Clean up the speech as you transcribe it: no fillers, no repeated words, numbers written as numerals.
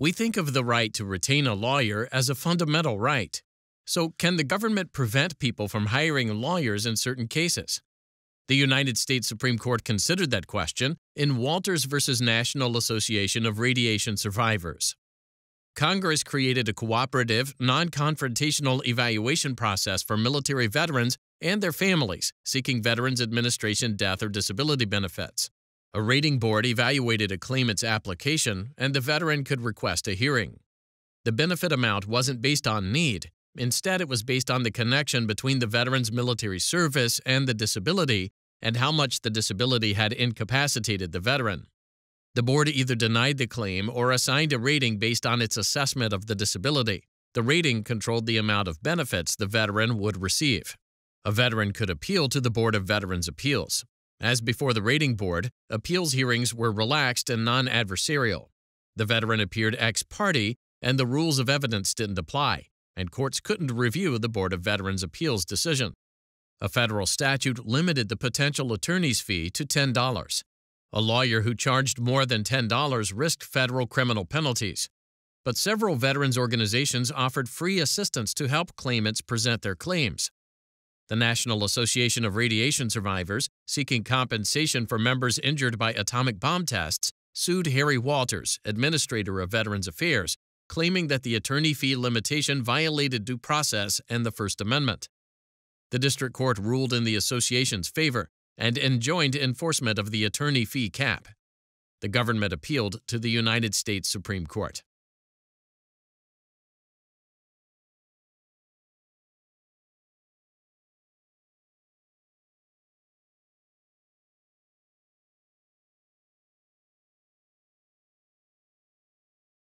We think of the right to retain a lawyer as a fundamental right. So can the government prevent people from hiring lawyers in certain cases? The United States Supreme Court considered that question in Walters v. National Association of Radiation Survivors. Congress created a cooperative, non-confrontational evaluation process for military veterans and their families seeking Veterans Administration death or disability benefits. A rating board evaluated a claimant's application, and the veteran could request a hearing. The benefit amount wasn't based on need. Instead, it was based on the connection between the veteran's military service and the disability, and how much the disability had incapacitated the veteran. The board either denied the claim or assigned a rating based on its assessment of the disability. The rating controlled the amount of benefits the veteran would receive. A veteran could appeal to the Board of Veterans' Appeals. As before the rating board, appeals hearings were relaxed and non-adversarial. The veteran appeared ex parte, and the rules of evidence didn't apply, and courts couldn't review the Board of Veterans' Appeals decision. A federal statute limited the potential attorney's fee to $10. A lawyer who charged more than $10 risked federal criminal penalties. But several veterans organizations offered free assistance to help claimants present their claims. The National Association of Radiation Survivors, seeking compensation for members injured by atomic bomb tests, sued Harry Walters, Administrator of Veterans Affairs, claiming that the attorney fee limitation violated due process and the First Amendment. The district court ruled in the association's favor and enjoined enforcement of the attorney fee cap. The government appealed to the United States Supreme Court.